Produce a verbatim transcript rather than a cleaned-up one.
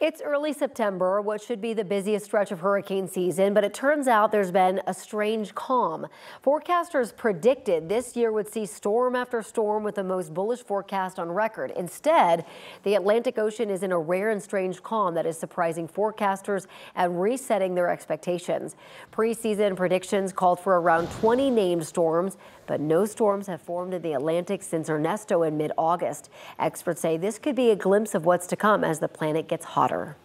It's early September, what should be the busiest stretch of hurricane season, but it turns out there's been a strange calm. Forecasters predicted this year would see storm after storm with the most bullish forecast on record. Instead, the Atlantic Ocean is in a rare and strange calm that is surprising forecasters and resetting their expectations. Preseason predictions called for around twenty named storms, but no storms have formed in the Atlantic since Ernesto in mid-August. Experts say this could be a glimpse of what's to come as the planet gets hotter.